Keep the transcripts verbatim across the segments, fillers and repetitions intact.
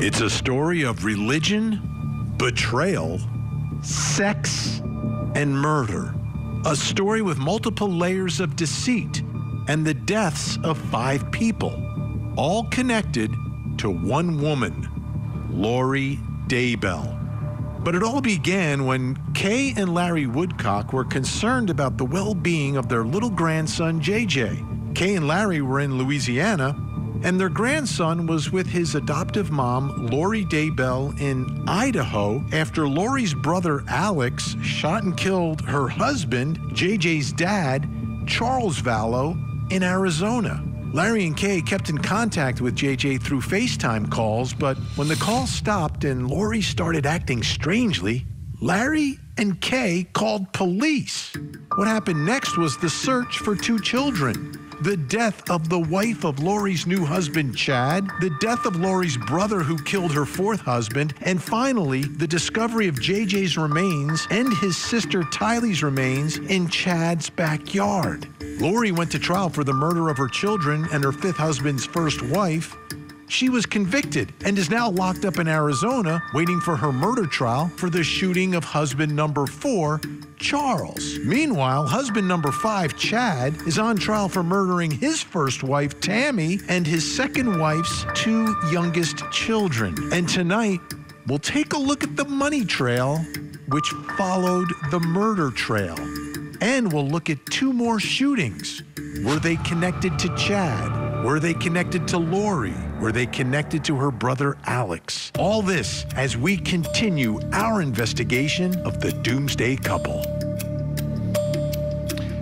It's a story of religion, betrayal, sex, and murder. A story with multiple layers of deceit and the deaths of five people, all connected to one woman, Lori Daybell. But it all began when Kay and Larry Woodcock were concerned about the well-being of their little grandson, J J. Kay and Larry were in Louisiana, and their grandson was with his adoptive mom, Lori Daybell, in Idaho after Lori's brother, Alex, shot and killed her husband, J J's dad, Charles Vallow, in Arizona. Larry and Kay kept in contact with J J through FaceTime calls, but when the call stopped and Lori started acting strangely, Larry and Kay called police. What happened next was the search for two children, the death of the wife of Lori's new husband, Chad, the death of Lori's brother who killed her fourth husband, and finally, the discovery of J J's remains and his sister Tylee's remains in Chad's backyard. Lori went to trial for the murder of her children and her fifth husband's first wife. She was convicted and is now locked up in Arizona waiting for her murder trial for the shooting of husband number four, Charles. Meanwhile, husband number five, Chad, is on trial for murdering his first wife, Tammy, and his second wife's two youngest children. And tonight, we'll take a look at the money trail, which followed the murder trail. And we'll look at two more shootings. Were they connected to Chad? Were they connected to Lori? Were they connected to her brother, Alex? All this as we continue our investigation of the Doomsday Couple.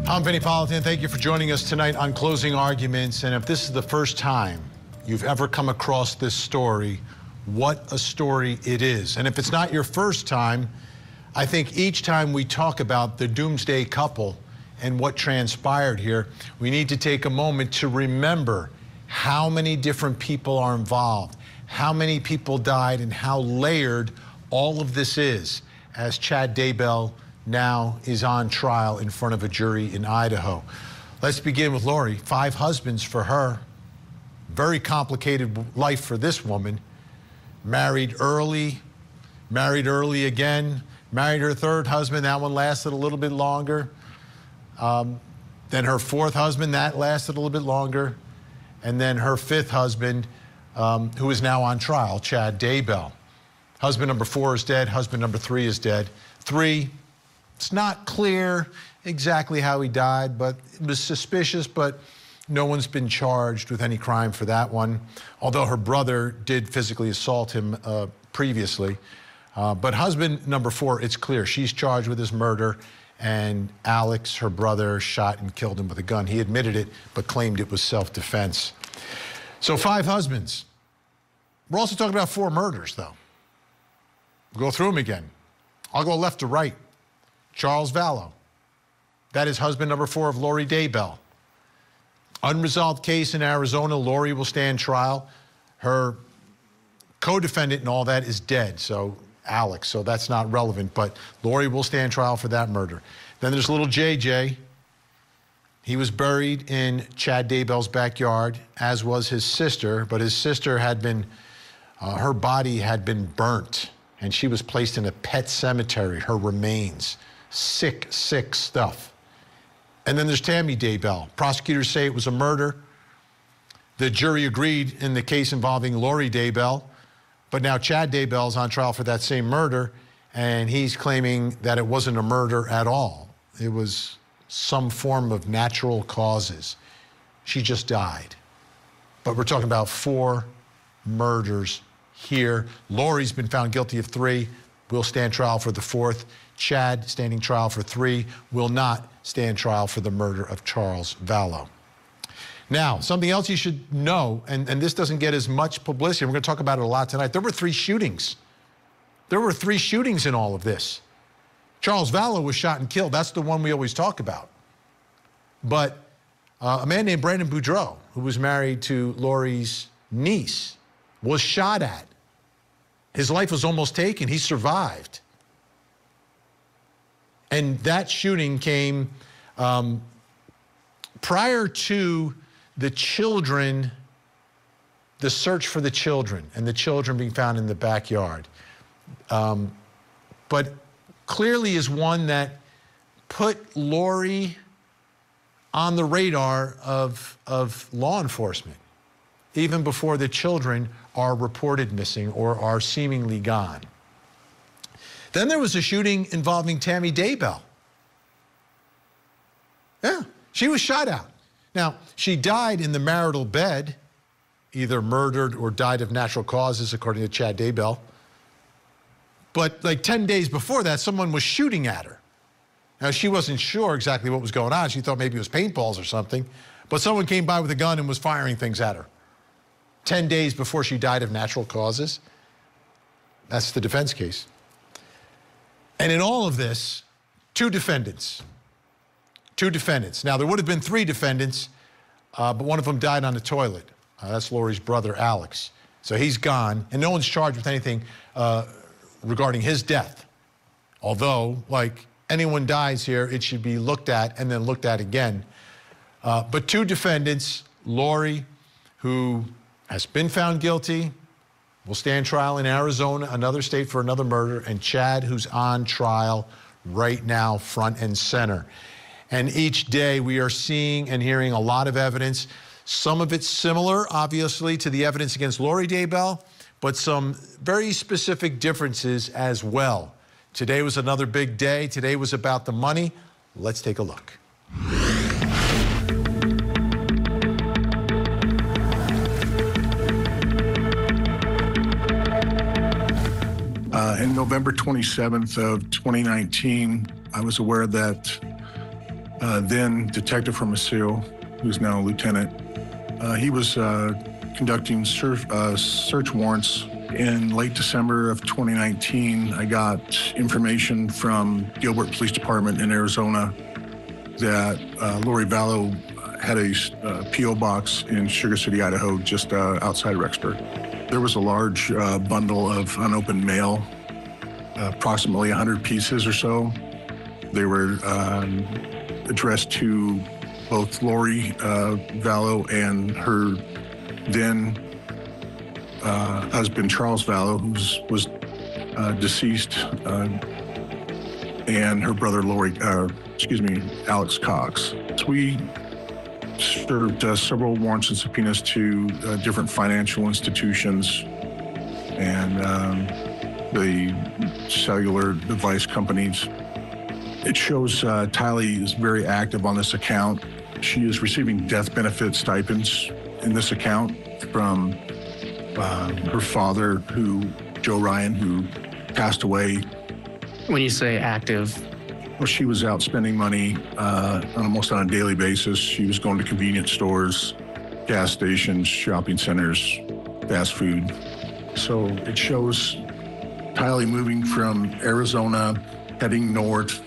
I'm Vinny Politan. Thank you for joining us tonight on Closing Arguments. And if this is the first time you've ever come across this story, what a story it is. And if it's not your first time, I think each time we talk about the Doomsday Couple and what transpired here, we need to take a moment to remember how many different people are involved, how many people died, and how layered all of this is, as Chad Daybell now is on trial in front of a jury in Idaho. Let's begin with Lori. Five husbands for her. Very complicated life for this woman. Married early, married early again. Married her third husband, that one lasted a little bit longer. Um, then her fourth husband, that lasted a little bit longer. And then her fifth husband, um, who is now on trial, Chad Daybell. Husband number four is dead, husband number three is dead. Three, it's not clear exactly how he died, but it was suspicious, but no one's been charged with any crime for that one, although her brother did physically assault him uh, previously. Uh, but husband number four, it's clear, she's charged with his murder, and Alex, her brother, shot and killed him with a gun. He admitted it, but claimed it was self-defense. So five husbands. We're also talking about four murders, though. We'll go through them again. I'll go left to right. Charles Vallow. That is husband number four of Lori Daybell. Unresolved case in Arizona. Lori will stand trial. Her co-defendant and all that is dead, so Alex, so that's not relevant, but Lori will stand trial for that murder. Then there's little J J. He was buried in Chad Daybell's backyard, as was his sister, but his sister had been, uh, her body had been burnt, and she was placed in a pet cemetery, her remains. Sick, sick stuff. And then there's Tammy Daybell. Prosecutors say it was a murder. The jury agreed in the case involving Lori Daybell. But now Chad Daybell's on trial for that same murder, and he's claiming that it wasn't a murder at all. It was some form of natural causes. She just died. But we're talking about four murders here. Lori's been found guilty of three, will stand trial for the fourth. Chad, standing trial for three, will not stand trial for the murder of Charles Vallow. Now, something else you should know, and, and this doesn't get as much publicity, we're going to talk about it a lot tonight, there were three shootings. There were three shootings in all of this. Charles Vallow was shot and killed. That's the one we always talk about. But uh, a man named Brandon Boudreaux, who was married to Lori's niece, was shot at. His life was almost taken. He survived. And that shooting came um, prior to the children the search for the children and the children being found in the backyard, um, but clearly is one that put Lori on the radar of, of law enforcement, even before the children are reported missing or are seemingly gone. Then there was a shooting involving Tammy Daybell. Yeah, she was shot out. Now, she died in the marital bed, either murdered or died of natural causes, according to Chad Daybell. But like ten days before that, someone was shooting at her. Now, she wasn't sure exactly what was going on. She thought maybe it was paintballs or something, but someone came by with a gun and was firing things at her. ten days before she died of natural causes. That's the defense case. And in all of this, two defendants, two defendants. Now, there would have been three defendants, uh, but one of them died on the toilet. Uh, that's Lori's brother, Alex. So he's gone, and no one's charged with anything uh, regarding his death. Although, like anyone dies here, it should be looked at and then looked at again. Uh, but two defendants, Lori, who has been found guilty, will stand trial in Arizona, another state, for another murder, and Chad, who's on trial right now, front and center. And each day we are seeing and hearing a lot of evidence. Some of it similar, obviously, to the evidence against Lori Daybell, but some very specific differences as well. Today was another big day. Today was about the money. Let's take a look. Uh, in November twenty-seventh of twenty nineteen, I was aware that uh, then Detective from Missoula, who's now a lieutenant, Uh, he was uh, conducting search, uh, search warrants. In late December of twenty nineteen, I got information from Gilbert Police Department in Arizona that uh, Lori Vallow had a uh, P O box in Sugar City, Idaho, just uh, outside Rexburg. There was a large uh, bundle of unopened mail, uh, approximately one hundred pieces or so. They were um, addressed to both Lori uh, Vallow and her then uh, husband, Charles Vallow, who was, was uh, deceased, uh, and her brother, Lori, uh, excuse me, Alex Cox. So we served uh, several warrants and subpoenas to uh, different financial institutions and um, the cellular device companies. It shows uh, Tylee is very active on this account. She is receiving death benefit stipends in this account from uh, her father, who Joe Ryan, who passed away. When you say active? Well, she was out spending money uh, almost on a daily basis. She was going to convenience stores, gas stations, shopping centers, fast food. So it shows Tylee moving from Arizona, heading north.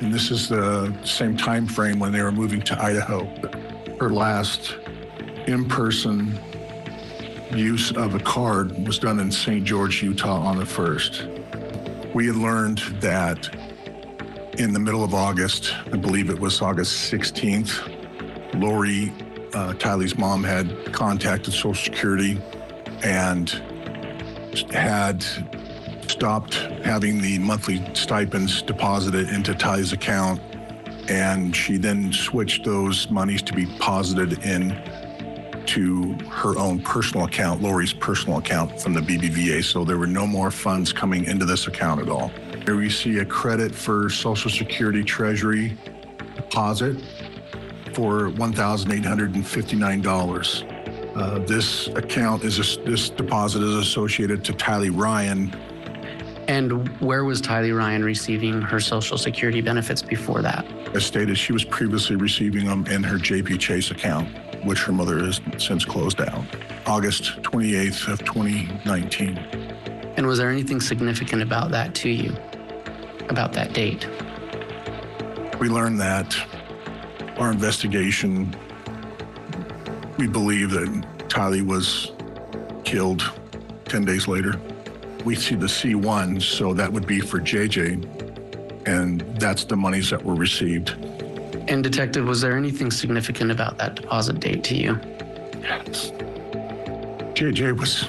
And this is the same time frame when they were moving to Idaho. Her last in-person use of a card was done in Saint George, Utah on the first. We had learned that in the middle of August, I believe it was August sixteenth, Lori, uh, Tylee's mom, had contacted Social Security and had stopped having the monthly stipends deposited into Tylee's account, and she then switched those monies to be posited in to her own personal account, Lori's personal account from the B B V A, so there were no more funds coming into this account at all. Here we see a credit for Social Security Treasury deposit for one thousand eight hundred fifty-nine dollars. Uh, this account is, a, this deposit is associated to Tylee Ryan. And where was Tylee Ryan receiving her Social Security benefits before that? As stated, she was previously receiving them in her J P Chase account, which her mother has since closed down, August twenty-eighth of twenty nineteen. And was there anything significant about that to you, about that date? We learned that our investigation, we believe that Tylee was killed ten days later. We see the C one, so that would be for J J, and that's the monies that were received. And Detective, was there anything significant about that deposit date to you? Yes. J J was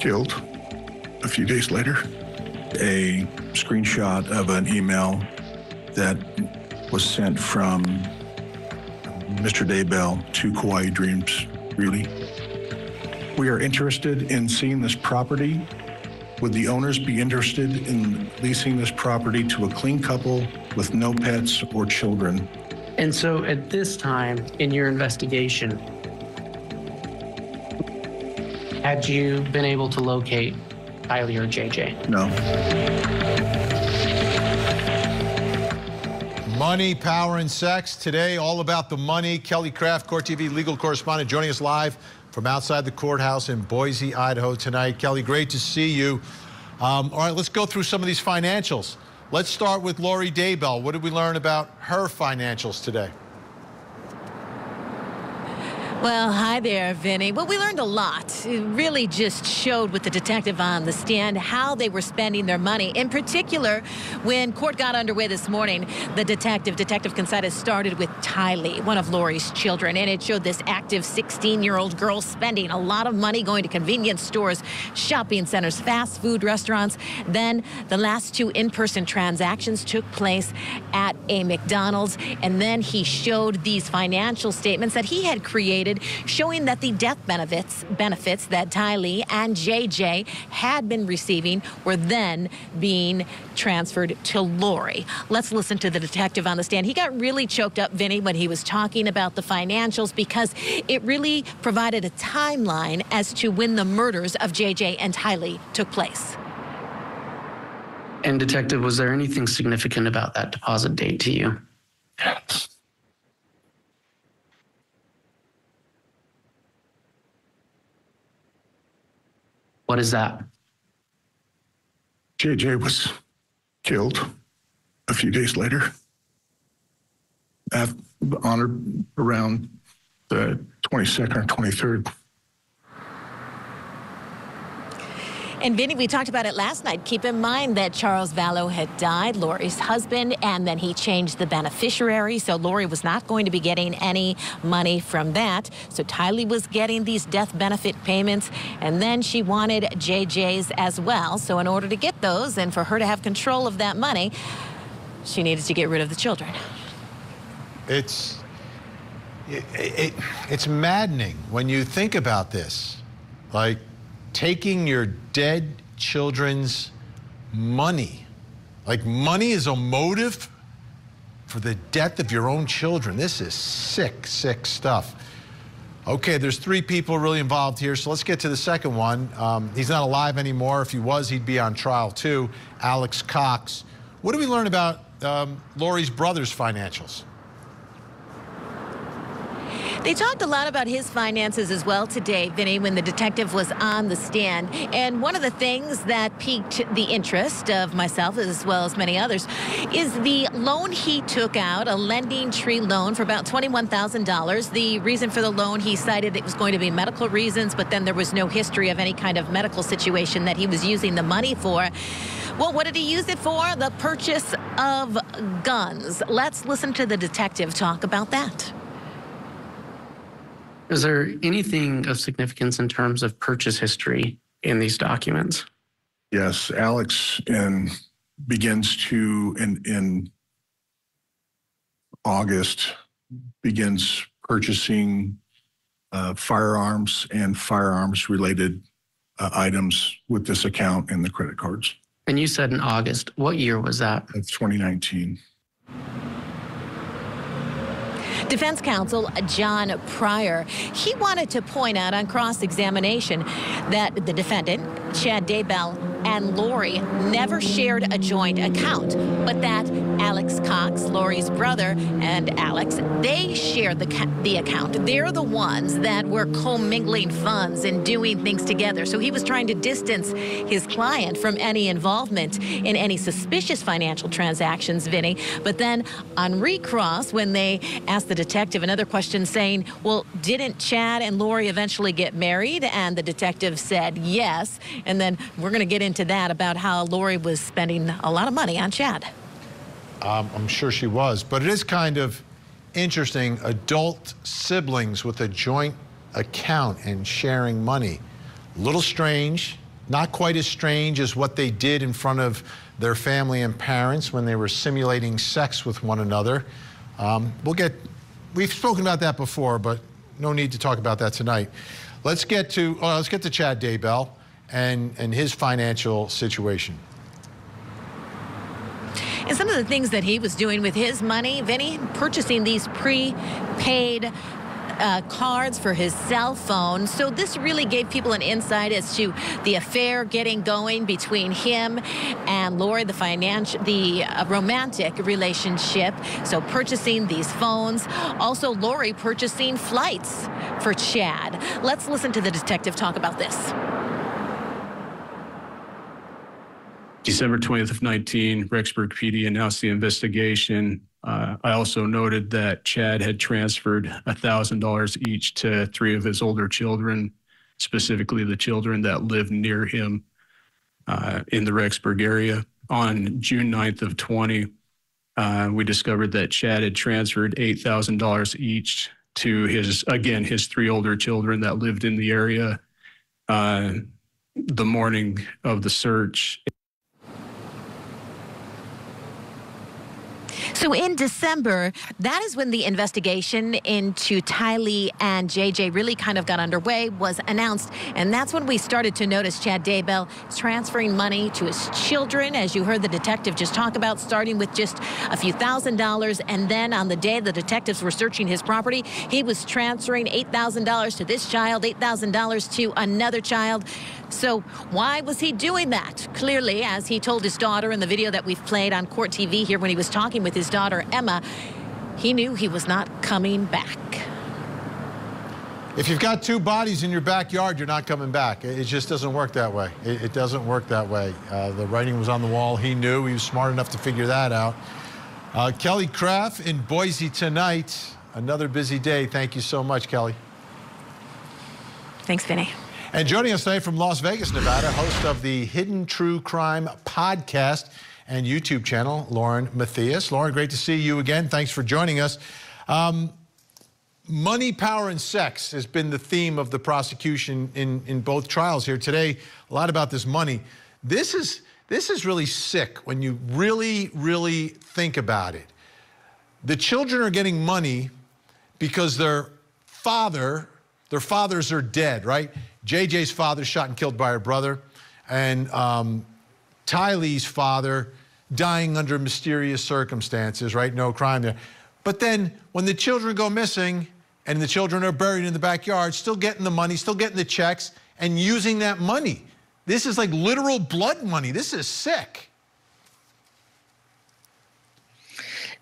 killed a few days later. A screenshot of an email that was sent from Mister Daybell to Kauai Dreams, really. We are interested in seeing this property. Would the owners be interested in leasing this property to a clean couple with no pets or children? And so at this time in your investigation, had you been able to locate Tylee or J J? No. Money, power, and sex. Today, all about the money. Kelly Craft, Court T V legal correspondent, joining us live from outside the courthouse in Boise, Idaho tonight. Kelly, great to see you. Um, all right, let's go through some of these financials. Let's start with Lori Daybell. What did we learn about her financials today? Well, hi there, Vinny. Well, we learned a lot. It really just showed with the detective on the stand how they were spending their money. In particular, when court got underway this morning, the detective, Detective Considine, started with Tylee, one of Lori's children, and it showed this active sixteen-year-old girl spending a lot of money going to convenience stores, shopping centers, fast food restaurants. Then the last two in-person transactions took place at a McDonald's, and then he showed these financial statements that he had created, showing that the death benefits benefits that Tylee and J J had been receiving were then being transferred to Lori. Let's listen to the detective on the stand. He got really choked up, Vinny, when he was talking about the financials, because it really provided a timeline as to when the murders of J J and Tylee took place. And detective, was there anything significant about that deposit date to you? What is that? J J was killed a few days later, after, on around the twenty-second or twenty-third. And Vinny, we talked about it last night. Keep in mind that Charles Vallow had died, Lori's husband, and then he changed the beneficiary. So Lori was not going to be getting any money from that. So Tylee was getting these death benefit payments, and then she wanted J J's as well. So in order to get those and for her to have control of that money, she needed to get rid of the children. It's, it, it, it's maddening when you think about this. Like, taking your dead children's money. Like, money is a motive for the death of your own children. This is sick, sick stuff. Okay, there's three people really involved here, so let's get to the second one. Um, he's not alive anymore. If he was, he'd be on trial too. Alex Cox. What did we learn about um, Lori's brother's financials? They talked a lot about his finances as well today, Vinny, when the detective was on the stand. And one of the things that piqued the interest of myself, as well as many others, is the loan he took out, a Lending Tree loan for about twenty-one thousand dollars. The reason for the loan, he cited it was going to be medical reasons, but then there was no history of any kind of medical situation that he was using the money for. Well, what did he use it for? The purchase of guns. Let's listen to the detective talk about that. Is there anything of significance in terms of purchase history in these documents? Yes, Alex and begins to, in, in August, begins purchasing uh, firearms and firearms-related uh, items with this account and the credit cards. And you said in August. What year was that? That's twenty nineteen. Defense counsel John Pryor, he wanted to point out on cross-examination that the defendant, Chad Daybell, and Lori never shared a joint account, but that Alex Cox, Lori's brother, and Alex, they shared the, the account. They're the ones that were commingling funds and doing things together. So he was trying to distance his client from any involvement in any suspicious financial transactions, Vinny. But then on recross, when they asked the detective another question saying, well, didn't Chad and Lori eventually get married? And the detective said yes. And then we're going to get into that about how Lori was spending a lot of money on Chad. Um, I'm sure she was, but it is kind of interesting, adult siblings with a joint account and sharing money. A little strange, not quite as strange as what they did in front of their family and parents when they were simulating sex with one another. Um, we'll get, we've spoken about that before, but no need to talk about that tonight. Let's get to, uh, let's get to Chad Daybell and, and his financial situation. And some of the things that he was doing with his money, Vinny, purchasing these prepaid Uh, cards for his cell phone. So this really gave people an insight as to the affair getting going between him and Lori, the financial, the uh, romantic relationship. So purchasing these phones. Also, Lori purchasing flights for Chad. Let's listen to the detective talk about this. December twentieth of nineteen, Rexburg P D announced the investigation. Uh, I also noted that Chad had transferred one thousand dollars each to three of his older children, specifically the children that lived near him uh, in the Rexburg area. On June ninth of twenty, uh, we discovered that Chad had transferred eight thousand dollars each to his, again, his three older children that lived in the area. Uh, the morning of the search. So in December, that is when the investigation into Tylee and J J really kind of got underway, was announced. And that's when we started to notice Chad Daybell transferring money to his children, as you heard the detective just talk about, starting with just a few thousand dollars. And then on the day the detectives were searching his property, he was transferring eight thousand dollars to this child, eight thousand dollars to another child. So why was he doing that? Clearly, as he told his daughter in the video that we've played on Court T V here when he was talking with his daughter, Emma, he knew he was not coming back. If you've got two bodies in your backyard, you're not coming back. It just doesn't work that way. It, it doesn't work that way. Uh, the writing was on the wall. He knew. He was smart enough to figure that out. Uh, Kelly Craft in Boise tonight. Another busy day. Thank you so much, Kelly. Thanks, Vinny. And joining us today from Las Vegas, Nevada, host of the Hidden True Crime podcast and YouTube channel, Lauren Mathias. Lauren, great to see you again. Thanks for joining us. Um, money, power, and sex has been the theme of the prosecution in, in both trials here today. A lot about this money. This is, this is really sick when you really, really think about it. The children are getting money because their father, their fathers are dead, right? J J's father shot and killed by her brother, and um, Tylee's father dying under mysterious circumstances, right? No crime there. But then when the children go missing and the children are buried in the backyard, still getting the money, still getting the checks, and using that money. This is like literal blood money. This is sick.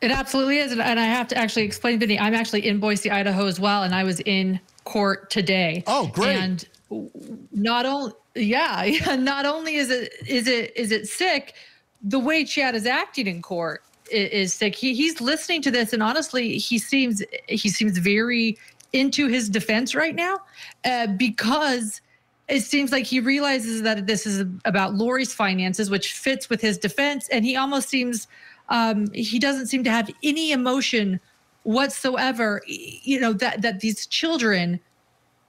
It absolutely is, and I have to actually explain, Vinny, I'm actually in Boise, Idaho as well, and I was in court today. Oh, great. And not only, yeah, yeah, not only is it is it is it sick, the way Chad is acting in court is, is sick. He he's listening to this, and honestly, he seems he seems very into his defense right now, uh, because it seems like he realizes that this is about Lori's finances, which fits with his defense, and he almost seems um, he doesn't seem to have any emotion whatsoever. You know that that these children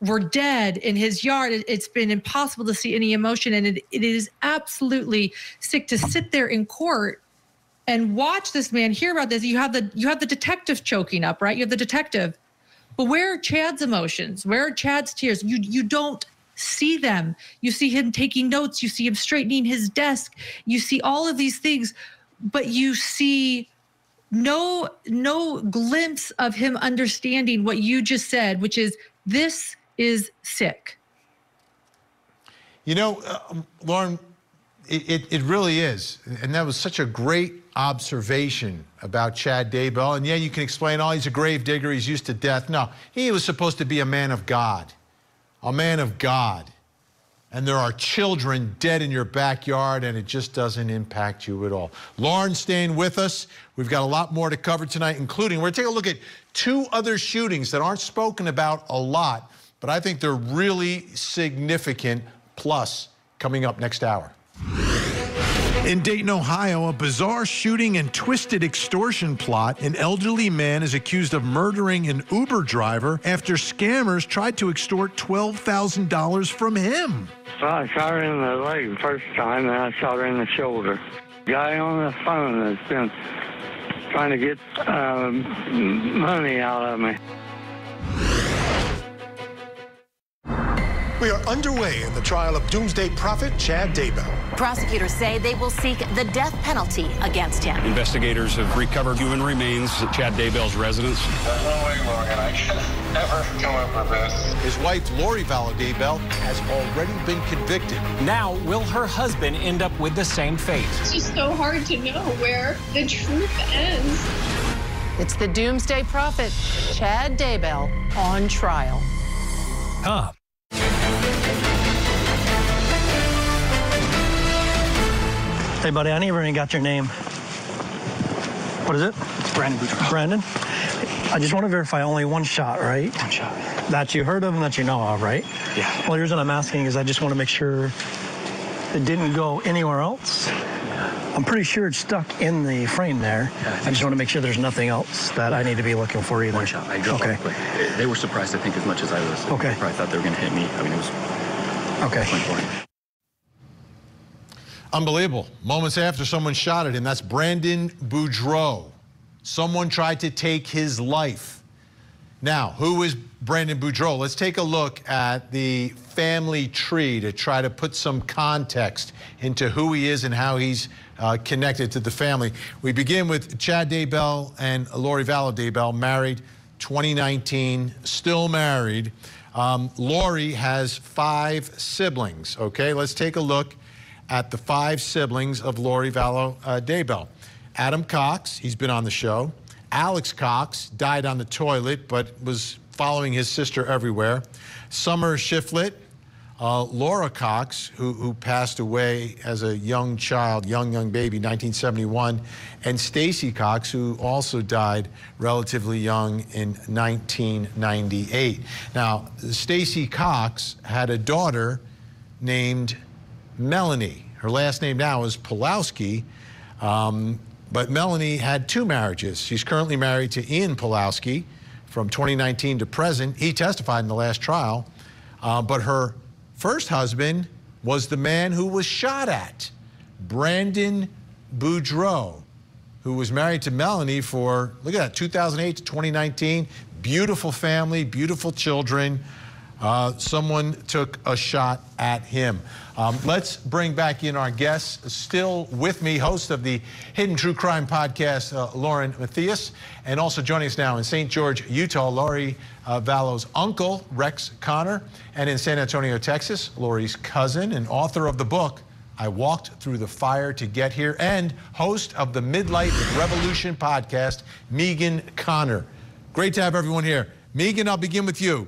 were dead in his yard. It's been impossible to see any emotion, and it, it is absolutely sick to sit there in court and watch this man hear about this. You have the you have the detective choking up, right? You have the detective, but where are Chad's emotions? Where are Chad's tears? You you don't see them. You see him taking notes. You see him straightening his desk. You see all of these things, but you see no no glimpse of him understanding what you just said, which is this is sick. You know, uh, Lauren, it, it, it really is. And that was such a great observation about Chad Daybell. And yeah, you can explain, oh, he's a grave digger, he's used to death. No, he was supposed to be a man of God, a man of God. And there are children dead in your backyard, and it just doesn't impact you at all. Lauren staying with us. We've got a lot more to cover tonight, including we're going to take a look at two other shootings that aren't spoken about a lot, but I think they're really significant. Plus, coming up next hour. In Dayton, Ohio, a bizarre shooting and twisted extortion plot. An elderly man is accused of murdering an Uber driver after scammers tried to extort twelve thousand dollars from him. Well, I shot her in the leg the first time, and I shot her in the shoulder. Guy on the phone has been trying to get um, money out of me. We are underway in the trial of Doomsday Prophet Chad Daybell. Prosecutors say they will seek the death penalty against him. Investigators have recovered human remains at Chad Daybell's residence. There's no way, Morgan, I can never come over this. His wife, Lori Vallow Daybell, has already been convicted. Now, will her husband end up with the same fate? It's just so hard to know where the truth ends. It's the Doomsday Prophet Chad Daybell on trial. Huh. Hey, buddy, I never even got your name. What is it? Brandon Boudreaux. Brandon? I just want to verify only one shot, right? One shot. That you heard of and that you know of, right? Yeah. Well, here's what I'm asking is I just want to make sure it didn't go anywhere else. I'm pretty sure it's stuck in the frame there. Yeah, I, I just so. want to make sure there's nothing else that I need to be looking for either. One shot. I drove okay. Quick. They were surprised, I think, as much as I was. Okay. They probably thought they were going to hit me. I mean, it was... Okay. twenty-four. Unbelievable. Moments after someone shot at him, that's Brandon Boudreaux. Someone tried to take his life. Now, who is Brandon Boudreaux? Let's take a look at the family tree to try to put some context into who he is and how he's uh, connected to the family. We begin with Chad Daybell and Lori Vallow Daybell, married twenty nineteen, still married. Um, Lori has five siblings, okay? Let's take a look at the five siblings of Lori Vallow uh, Daybell. Adam Cox, he's been on the show. Alex Cox died on the toilet, but was following his sister everywhere. Summer Shiflet, uh, Laura Cox, who, who passed away as a young child, young, young baby, nineteen seventy-one, and Stacy Cox, who also died relatively young in nineteen ninety-eight. Now, Stacy Cox had a daughter named Melanie. Her last name now is Pawlowski, um, but Melanie had two marriages. She's currently married to Ian Pawlowski from twenty nineteen to present. He testified in the last trial, uh, but her first husband was the man who was shot at, Brandon Boudreaux, who was married to Melanie for, look at that, two thousand eight to twenty nineteen. Beautiful family, beautiful children. Uh, someone took a shot at him. Um, let's bring back in our guests, still with me, host of the Hidden True Crime podcast, uh, Lauren Mathias, and also joining us now in Saint George, Utah, Lori uh, Vallow's uncle, Rex Connor, and in San Antonio, Texas, Lori's cousin and author of the book, I Walked Through the Fire to Get Here, and host of the Midlife Revolution podcast, Megan Connor. Great to have everyone here. Megan, I'll begin with you.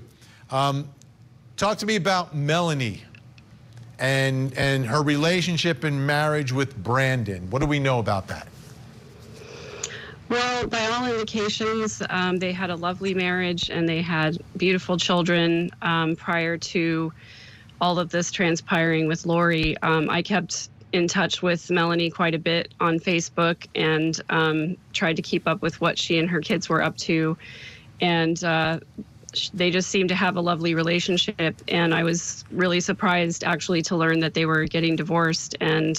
Um, Talk to me about Melanie and, and her relationship and marriage with Brandon. What do we know about that? Well, by all indications, um, they had a lovely marriage and they had beautiful children um, prior to all of this transpiring with Lori. Um, I kept in touch with Melanie quite a bit on Facebook and um, tried to keep up with what she and her kids were up to. And uh, they just seemed to have a lovely relationship, and I was really surprised actually to learn that they were getting divorced. And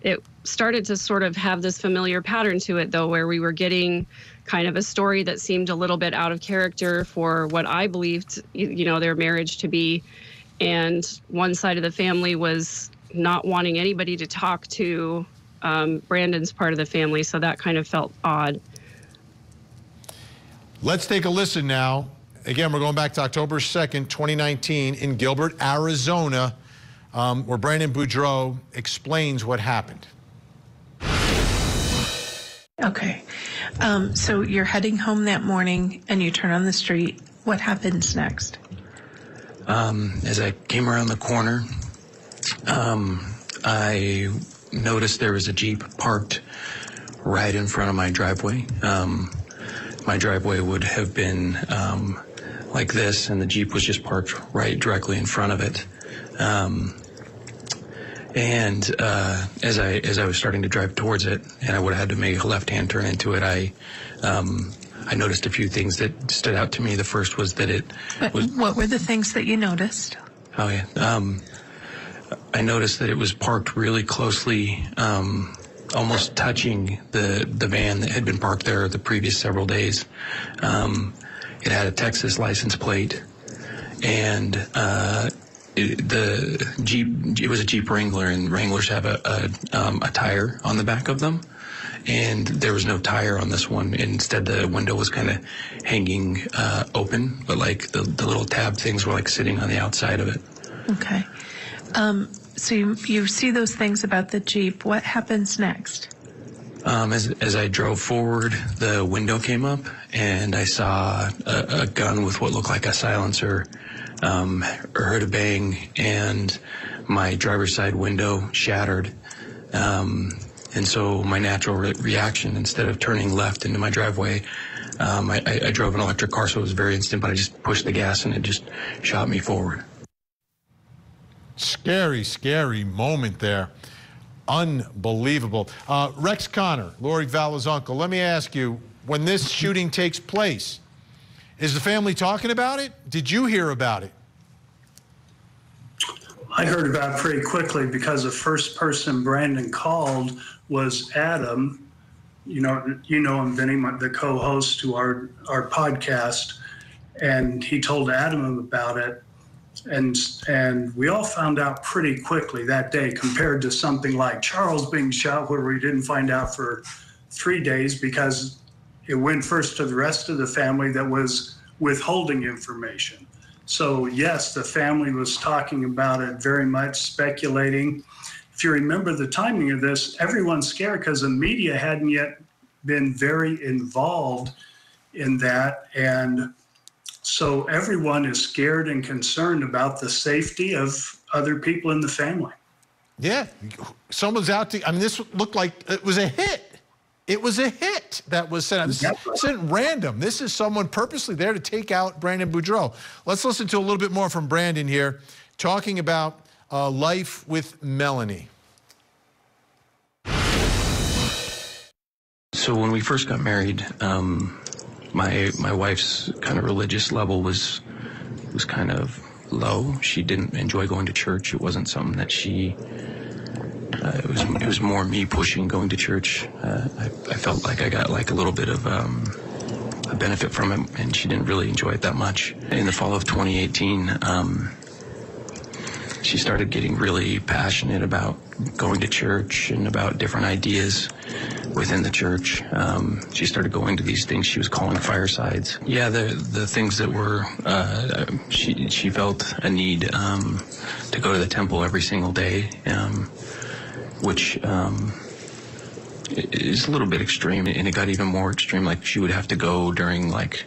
it started to sort of have this familiar pattern to it, though, where we were getting kind of a story that seemed a little bit out of character for what I believed, you know, their marriage to be. And one side of the family was not wanting anybody to talk to um, Brandon's part of the family, so that kind of felt odd. Let's take a listen now. Again, we're going back to October second, twenty nineteen in Gilbert, Arizona, um, where Brandon Boudreaux explains what happened. Okay, um, so you're heading home that morning and you turn on the street. What happens next? Um, as I came around the corner, um, I noticed there was a Jeep parked right in front of my driveway. Um, my driveway would have been um, like this, and the Jeep was just parked right directly in front of it. Um, And uh, as I as I was starting to drive towards it, and I would have had to make a left-hand turn into it, I um, I noticed a few things that stood out to me. The first was that it was... What were the things that you noticed? Oh, yeah. Um, I noticed that it was parked really closely, um, almost touching the, the van that had been parked there the previous several days. Um, it had a Texas license plate, and... Uh, It, the Jeep, it was a Jeep Wrangler, and Wranglers have a a, um, a tire on the back of them, and there was no tire on this one. Instead, the window was kind of hanging uh, open, but like the, the little tab things were like sitting on the outside of it. Okay. Um, so you, you see those things about the Jeep. What happens next? Um, as, as I drove forward, the window came up, and I saw a, a gun with what looked like a silencer. Um, heard a bang, and my driver's side window shattered. Um, and so my natural re reaction, instead of turning left into my driveway, um, I, I drove an electric car, so it was very instant, but I just pushed the gas, and it just shot me forward. Scary, scary moment there. Unbelievable. Uh, Rex Connor, Lori Vallow's uncle, let me ask you, when this shooting takes place, is the family talking about it? Did you hear about it? I heard about it pretty quickly because the first person Brandon called was Adam. You know, you know him, Vinny, the co-host to our, our podcast. And he told Adam about it. And, and we all found out pretty quickly that day compared to something like Charles being shot where we didn't find out for three days because it went first to the rest of the family that was withholding information. So yes, the family was talking about it very much, speculating. If you remember the timing of this, everyone's scared because the media hadn't yet been very involved in that. And so everyone is scared and concerned about the safety of other people in the family. Yeah, someone's out to, I mean, this looked like it was a hit. It was a hit that was sent out. This isn't random. This is someone purposely there to take out Brandon Boudreaux. Let's listen to a little bit more from Brandon here, talking about uh, life with Melanie. So when we first got married, um, my my wife's kind of religious level was was kind of low. She didn't enjoy going to church. It wasn't something that she. Uh, it was it was more me pushing going to church. Uh, I, I felt like I got like a little bit of um, a benefit from it, and she didn't really enjoy it that much. In the fall of twenty eighteen, um, she started getting really passionate about going to church and about different ideas within the church. Um, she started going to these things she was calling firesides. Yeah, the the things that were uh, she she felt a need um, to go to the temple every single day. Um, which um, is a little bit extreme, and it got even more extreme. Like she would have to go during like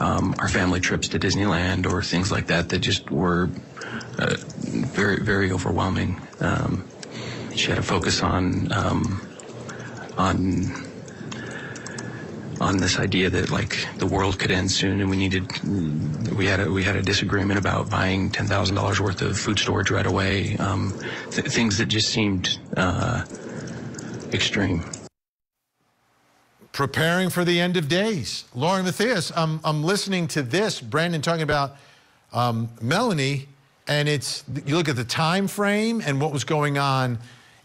um, our family trips to Disneyland or things like that that just were uh, very, very overwhelming. Um, she had a focus on, um, on, on this idea that like the world could end soon, and we needed, we had a, we had a disagreement about buying ten thousand dollars worth of food storage right away. Um, th things that just seemed uh, extreme. Preparing for the end of days. Lauren Mathias, I'm, I'm listening to this, Brandon talking about um, Melanie, and it's, you look at the time frame and what was going on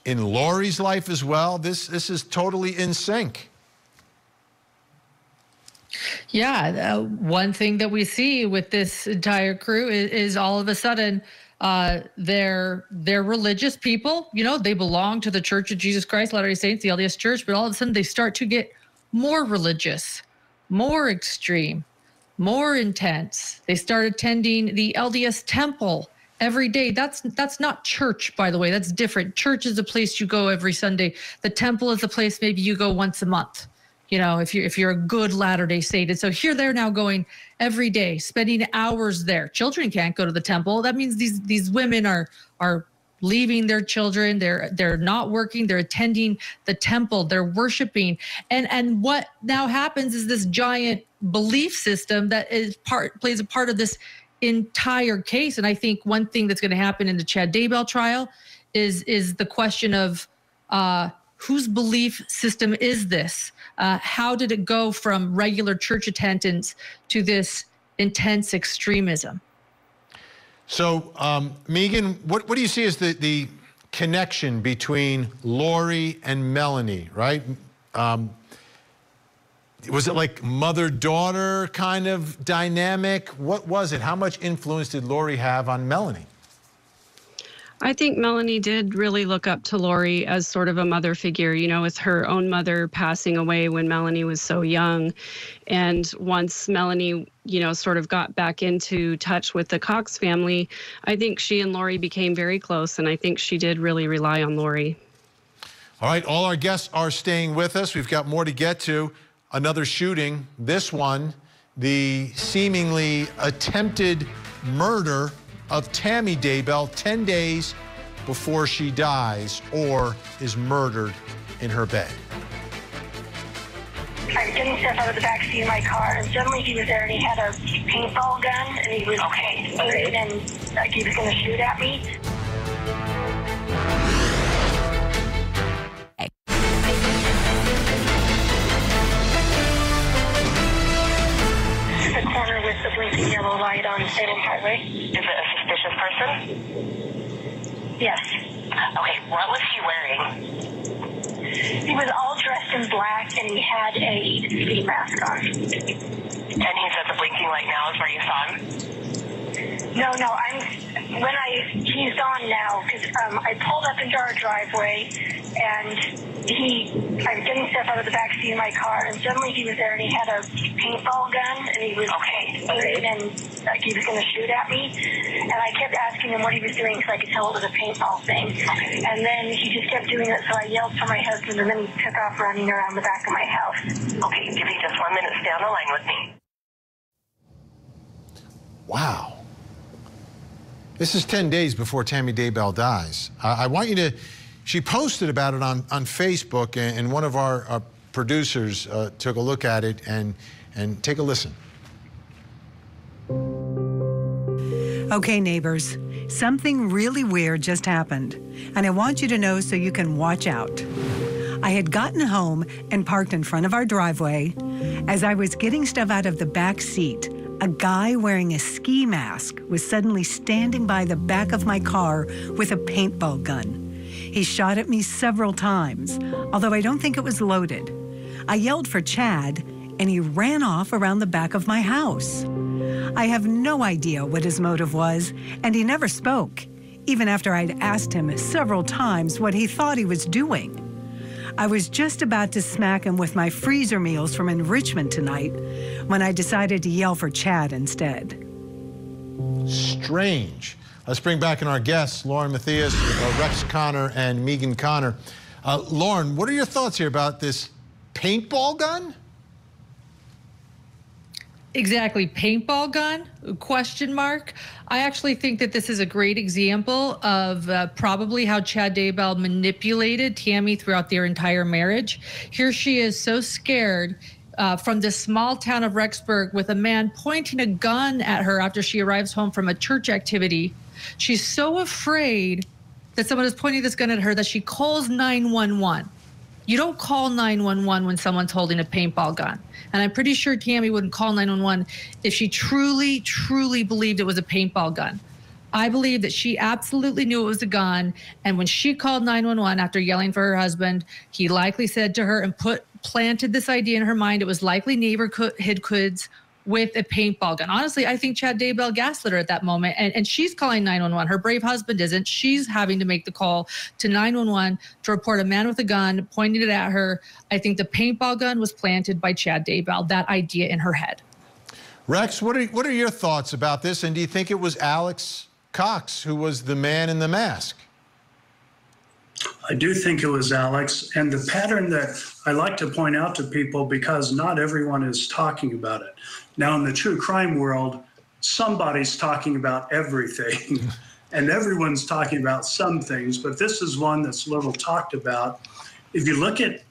in Lori's life as well. This, this is totally in sync. Yeah, uh, one thing that we see with this entire crew is, is all of a sudden uh, they're they're religious people. You know, they belong to the Church of Jesus Christ, Latter-day Saints, the L D S Church, but all of a sudden they start to get more religious, more extreme, more intense. They start attending the L D S temple every day. That's that's not church, by the way. That's different. Church is the place you go every Sunday. The temple is the place maybe you go once a month. You know, if you're, if you're a good Latter-day Saint. And so here they're now going every day, spending hours there. Children can't go to the temple. That means these these women are are leaving their children. They're they're not working. They're attending the temple. They're worshiping. And and what now happens is this giant belief system that is part plays a part of this entire case. And I think one thing that's going to happen in the Chad Daybell trial is is the question of uh, whose belief system is this? Uh, how did it go from regular church attendance to this intense extremism? So, um, Megan, what, what do you see as the, the connection between Lori and Melanie, right? Um, was it like mother-daughter kind of dynamic? What was it? How much influence did Lori have on Melanie? I think Melanie did really look up to Lori as sort of a mother figure, you know, with her own mother passing away when Melanie was so young. And once Melanie, you know, sort of got back into touch with the Cox family, I think she and Lori became very close, and I think she did really rely on Lori. All right, all our guests are staying with us. We've got more to get to. Another shooting, this one, the seemingly attempted murder of Tammy Daybell ten days before she dies or is murdered in her bed. I was getting stuff out of the backseat of my car, and suddenly he was there, and he had a paintball gun, and he was, okay, okay. And like he was going to shoot at me. The corner with the blinking yellow light on Salem Highway. Person? Yes. Okay, what was he wearing? He was all dressed in black, and he had a ski mask on. And he's at the blinking light now is where you saw him? No, no, I'm, when I, he's gone now, because um, I pulled up into our driveway, and he, I was getting stuff out of the backseat of my car, and suddenly he was there, and he had a paintball gun, and he was, okay, okay. And like he was going to shoot at me. And I kept asking him what he was doing because I could tell it was a paintball thing. And then he just kept doing it, so I yelled for my husband, and then he took off running around the back of my house. Okay, give me just one minute. Stay on the line with me. Wow. This is ten days before Tammy Daybell dies. Uh, I want you to, she posted about it on, on Facebook, and, and one of our, our producers uh, took a look at it, and, and take a listen. Okay, neighbors, something really weird just happened, and I want you to know so you can watch out. I had gotten home and parked in front of our driveway. As I was getting stuff out of the back seat, a guy wearing a ski mask was suddenly standing by the back of my car with a paintball gun. He shot at me several times, although I don't think it was loaded. I yelled for Chad, and he ran off around the back of my house. I have no idea what his motive was, and he never spoke, even after I'd asked him several times what he thought he was doing. I was just about to smack him with my freezer meals from enrichment tonight when I decided to yell for Chad instead. Strange. Let's bring back in our guests, Lauren Mathias, uh, Rex Connor, and Megan Connor. Uh, Lauren, what are your thoughts here about this paintball gun? Exactly. Paintball gun? Question mark. I actually think that this is a great example of uh, probably how Chad Daybell manipulated Tammy throughout their entire marriage. Here she is so scared uh, from this small town of Rexburg with a man pointing a gun at her after she arrives home from a church activity. She's so afraid that someone is pointing this gun at her that she calls nine one one. You don't call nine one one when someone's holding a paintball gun. And I'm pretty sure Tammy wouldn't call nine one one if she truly, truly believed it was a paintball gun. I believe that she absolutely knew it was a gun. And when she called nine one one after yelling for her husband, he likely said to her and put planted this idea in her mind. It was likely neighborhood kids with a paintball gun. Honestly, I think Chad Daybell gaslit her at that moment. And, and she's calling nine one one. Her brave husband isn't. She's having to make the call to nine one one to report a man with a gun, pointing it at her. I think the paintball gun was planted by Chad Daybell, that idea in her head. Rex, what are, what are your thoughts about this? And do you think it was Alex Cox who was the man in the mask? I do think it was Alex. And the pattern that I like to point out to people, because not everyone is talking about it. Now, in the true crime world, somebody's talking about everything, and everyone's talking about some things, but this is one that's little talked about. If you look at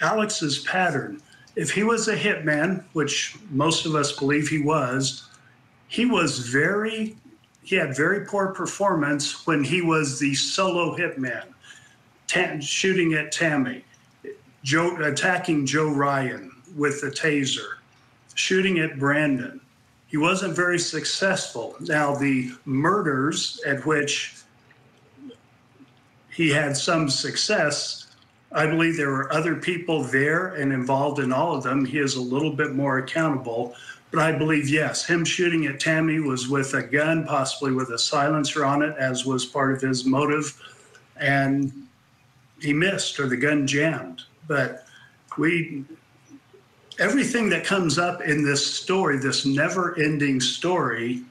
Alex's pattern, if he was a hitman, which most of us believe he was, he was very He had very poor performance when he was the solo hitman, tam- shooting at Tammy, Joe, attacking Joe Ryan with the taser, shooting at Brandon. He wasn't very successful. Now, the murders at which he had some success, I believe there were other people there and involved in all of them. He is a little bit more accountable. But I believe, yes, him shooting at Tammy was with a gun, possibly with a silencer on it, as was part of his motive. And he missed, or the gun jammed. But we, everything that comes up in this story, this never-ending story,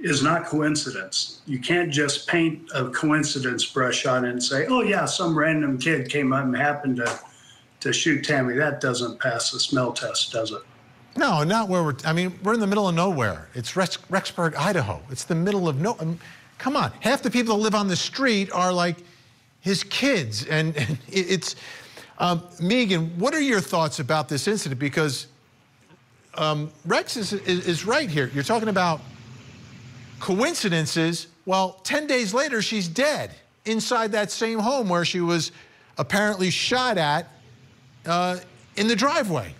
is not coincidence. You can't just paint a coincidence brush on it and say, oh, yeah, some random kid came up and happened to, to shoot Tammy. That doesn't pass the smell test, does it? No, not where we're, I mean, we're in the middle of nowhere. It's Rex, Rexburg, Idaho. It's the middle of no, I mean, come on. Half the people that live on the street are like his kids. And, and it's, um, Megan, what are your thoughts about this incident? Because um, Rex is, is, is right here. You're talking about coincidences. Well, ten days later, she's dead inside that same home where she was apparently shot at uh, in the driveway.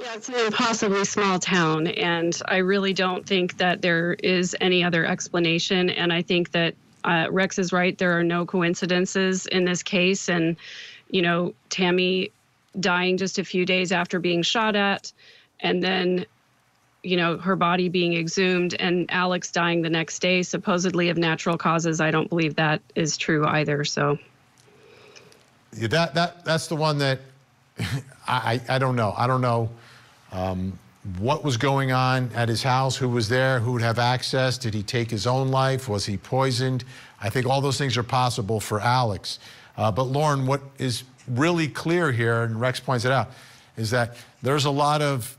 Yeah, it's an impossibly small town, and I really don't think that there is any other explanation. And I think that uh, Rex is right. There are no coincidences in this case. And, you know, Tammy dying just a few days after being shot at, and then, you know, her body being exhumed, and Alex dying the next day, supposedly of natural causes. I don't believe that is true either, so. Yeah, that, that, that's the one that I, I don't know. I don't know. Um, what was going on at his house, who was there, who would have access, did he take his own life, was he poisoned? I think all those things are possible for Alex. Uh, but Lauren, what is really clear here, and Rex points it out, is that there's a lot of,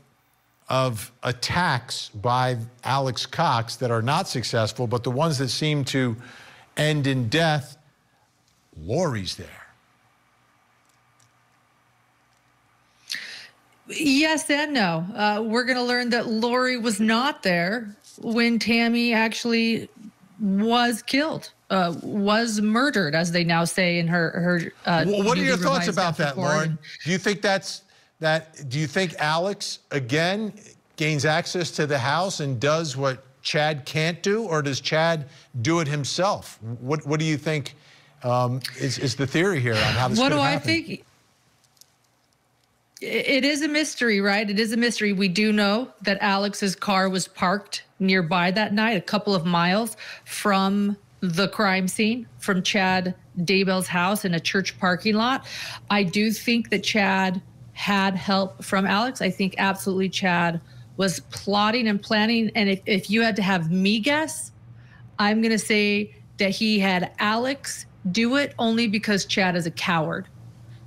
of attacks by Alex Cox that are not successful, but the ones that seem to end in death, Lori's there. Yes and no. Uh, we're going to learn that Lori was not there when Tammy actually was killed, uh, was murdered, as they now say in her... her uh, well, what are your thoughts about that, Lauren? Do you think that's... that? Do you think Alex, again, gains access to the house and does what Chad can't do, or does Chad do it himself? What, what do you think um, is, is the theory here on how this could have happened? What do I think? It is a mystery, right? It is a mystery. We do know that Alex's car was parked nearby that night, a couple of miles from the crime scene, from Chad Daybell's house in a church parking lot. I do think that Chad had help from Alex. I think absolutely Chad was plotting and planning. And if, if you had to have me guess, I'm going to say that he had Alex do it, only because Chad is a coward,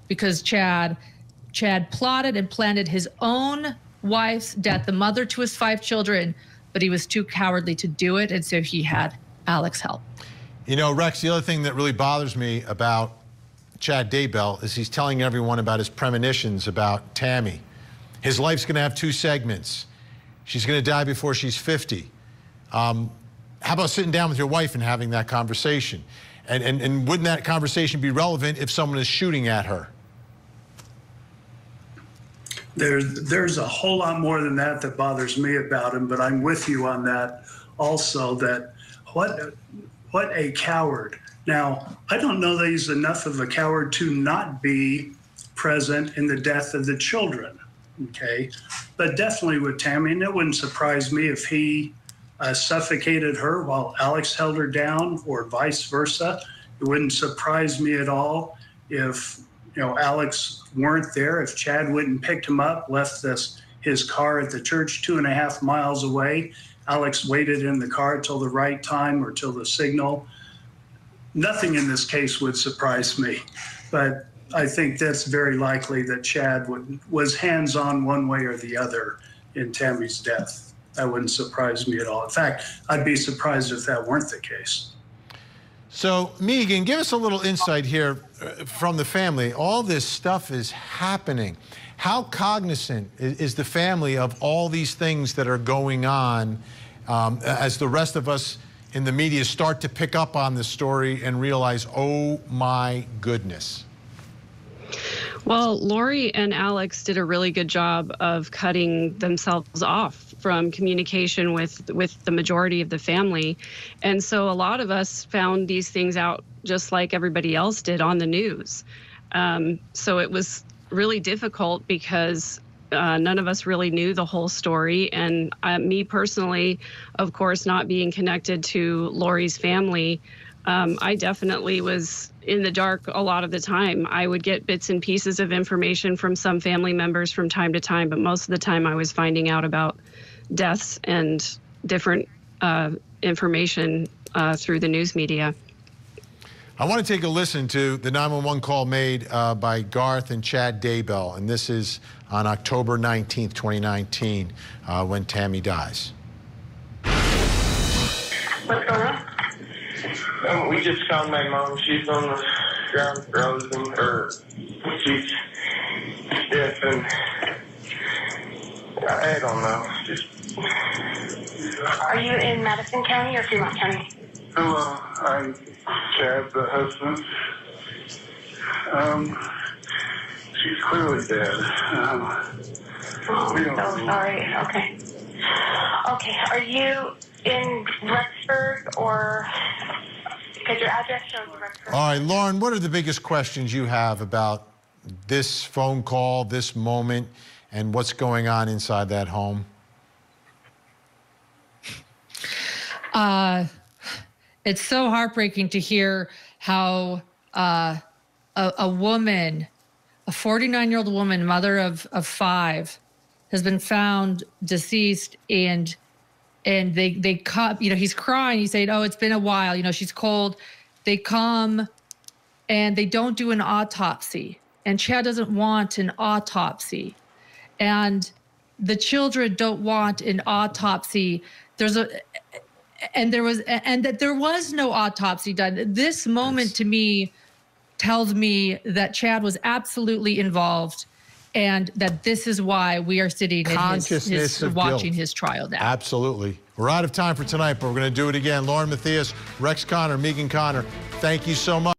because Chad... Chad plotted and planned his own wife's death, the mother to his five children, but he was too cowardly to do it, and so he had Alex help. You know, Rex, the other thing that really bothers me about Chad Daybell is he's telling everyone about his premonitions about Tammy. His life's going to have two segments. She's going to die before she's fifty. Um, how about sitting down with your wife and having that conversation? And, and, and wouldn't that conversation be relevant if someone is shooting at her? There's, there's a whole lot more than that that bothers me about him, but I'm with you on that also, that what, what a coward. Now, I don't know that he's enough of a coward to not be present in the death of the children, okay? But definitely with Tammy, and it wouldn't surprise me if he uh, suffocated her while Alex held her down, or vice versa. It wouldn't surprise me at all if, you know, Alex weren't there, if Chad wouldn't picked him up, left this his car at the church two and a half miles away. Alex waited in the car till the right time or till the signal. Nothing in this case would surprise me, but I think that's very likely that Chad would, was hands-on one way or the other in Tammy's death. That wouldn't surprise me at all. In fact, I'd be surprised if that weren't the case. So, Megan, give us a little insight here from the family. All this stuff is happening. How cognizant is the family of all these things that are going on um, as the rest of us in the media start to pick up on this story and realize, oh my goodness. Well, Lori and Alex did a really good job of cutting themselves off from communication with, with the majority of the family. And so a lot of us found these things out just like everybody else did on the news. Um, so it was really difficult because uh, none of us really knew the whole story. And uh, me personally, of course, not being connected to Lori's family, Um, I definitely was in the dark a lot of the time. I would get bits and pieces of information from some family members from time to time, but most of the time I was finding out about deaths and different uh, information uh, through the news media. I want to take a listen to the nine one one call made uh, by Garth and Chad Daybell, and this is on October nineteenth, twenty nineteen, uh, when Tammy dies. What's going on? Um, we just found my mom. She's on the ground frozen, or she's deaf, and I don't know. Just, are you in Madison County or Fremont County? Hello, I'm Chad, the husband. Um, she's clearly dead. Um, oh, we don't I'm so know. Sorry. Okay. Okay, are you in Rexburg or... Because your address shows Rexburg. All right, Lauren, what are the biggest questions you have about this phone call, this moment, and what's going on inside that home? Uh, it's so heartbreaking to hear how uh, a, a woman, a forty-nine-year-old woman, mother of, of five, has been found deceased, and and they they come, you know, he's crying, he's saying, oh, it's been a while, you know, she's cold. They come and they don't do an autopsy, and Chad doesn't want an autopsy, and the children don't want an autopsy. There's a, and there was, and that there was no autopsy done. This moment to me tells me that Chad was absolutely involved, and that this is why we are sitting in his, his, watching guilt. his trial now. Absolutely. We're out of time for tonight, but we're going to do it again. Lauren Mathias, Rex Connor, Megan Connor, thank you so much.